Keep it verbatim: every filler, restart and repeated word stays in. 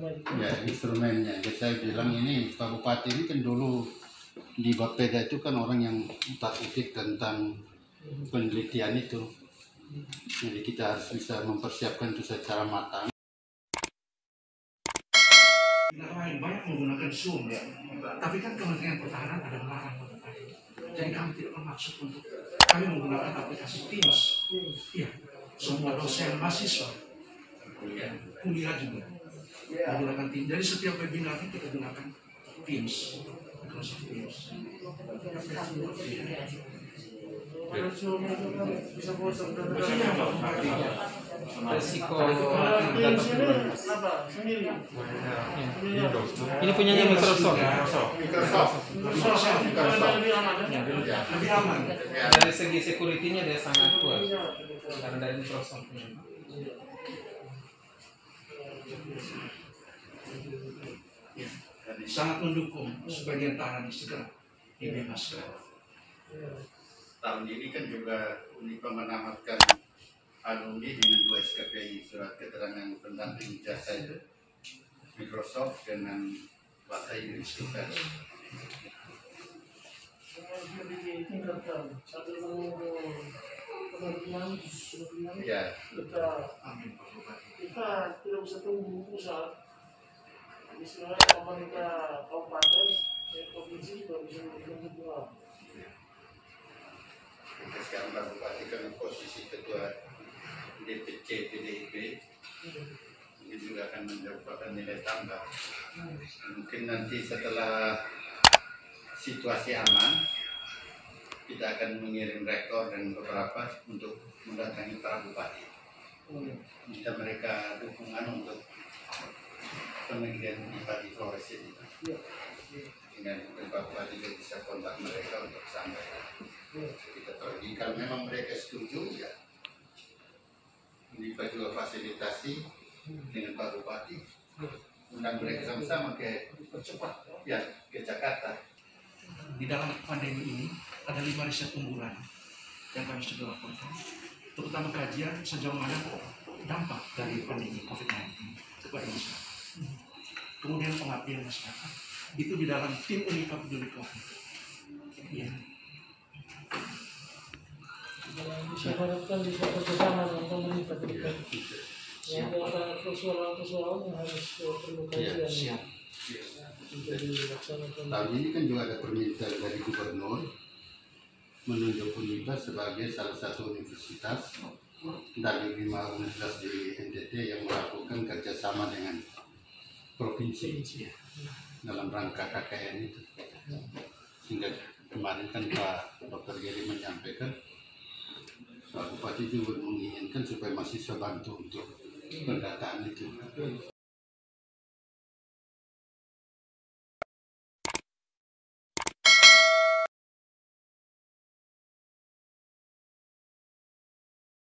Ya, instrumennya. Jadi saya bilang ini Pak Bupati ini kan dulu di BAPEDA itu kan orang yang tak utik tentang penelitian itu. Jadi kita harus bisa mempersiapkan itu secara matang. Banyak menggunakan Zoom ya, tapi kan Kementerian Pertahanan ada melarang mengenai. Jadi kami tidak bermaksud untuk kami menggunakan aplikasi Teams. Iya, semua dosen mahasiswa, ya, kuliah juga menggunakan Teams. Jadi setiap webinar kita gunakan Teams, Microsoft Teams. Resiko ini punyanya Microsoft. Lebih aman. Dari segi security-nya dia sangat kuat karena dari Microsoft. Jadi sangat mendukung sebagian tahanan segera dibebaskan. Tahun ini kan juga Unipa menamatkan alumni dengan dua S K P I, surat keterangan pendamping jasa itu, Microsoft dengan bahasa Inggris juga. Ya, kita kita tidak bisa tunggu pusat, misalnya pemerintah kabupaten, provinsi baru bisa berkembang. Sekarang Pak Bupati kan posisi ketua D P C P D I P, ini juga akan mendapatkan nilai tambah. Mungkin nanti setelah situasi aman, kita akan mengirim rektor dan beberapa untuk mendatangi para bupati. Minta mereka dukungan untuk penelitian di Flores ini. Dengan Pak Bupati juga bisa kontak mereka untuk sampaikan. Kita tahu ini kalau memang mereka setuju ya, ini juga fasilitasi dengan Pak Bupati, undang mereka sama-sama ke percepat ya ke Jakarta. Di dalam pandemi ini ada lima riset unggulan yang kami sudah lakukan, terutama kajian sejauh mana dampak dari pandemi COVID sembilan belas kepada masyarakat, kemudian pengabdian masyarakat itu di dalam tim Unipa Peduli COVID. Ya. Saya harapkan bisa bersama dengan pemerintah terkait yang ada persoalan-persoalan yang harus perlu kajian. Tahun ini kan juga ada permintaan dari gubernur menunjuk Unipa sebagai salah satu universitas dari lima universitas di N T T yang melakukan kerjasama dengan provinsi dalam rangka K K N itu, sehingga kemarin kan Pak Dokter Geri menyampaikan Pak Bupati juga menginginkan supaya mahasiswa bantu untuk pendataan itu.